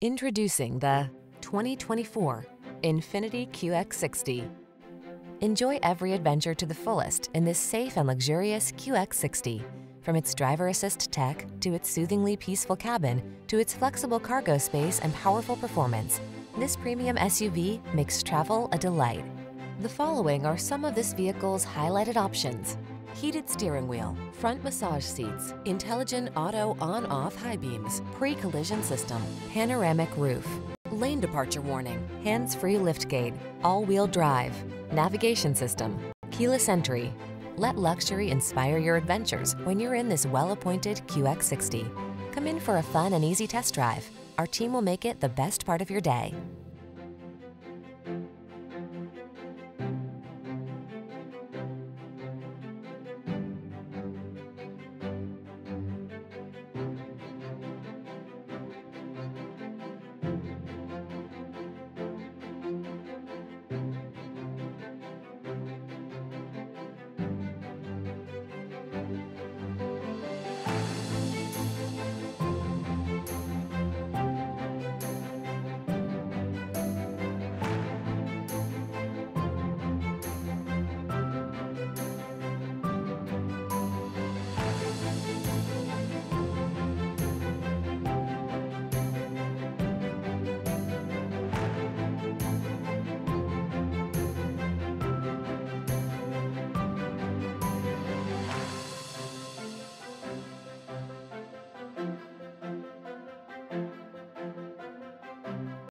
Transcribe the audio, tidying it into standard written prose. Introducing the 2024 Infiniti QX60. Enjoy every adventure to the fullest in this safe and luxurious QX60. From its driver assist tech, to its soothingly peaceful cabin, to its flexible cargo space and powerful performance, this premium SUV makes travel a delight. The following are some of this vehicle's highlighted options: heated steering wheel, front massage seats, intelligent auto on-off high beams, pre-collision system, panoramic roof, lane departure warning, hands-free liftgate, all-wheel drive, navigation system, keyless entry. Let luxury inspire your adventures when you're in this well-appointed QX60. Come in for a fun and easy test drive. Our team will make it the best part of your day.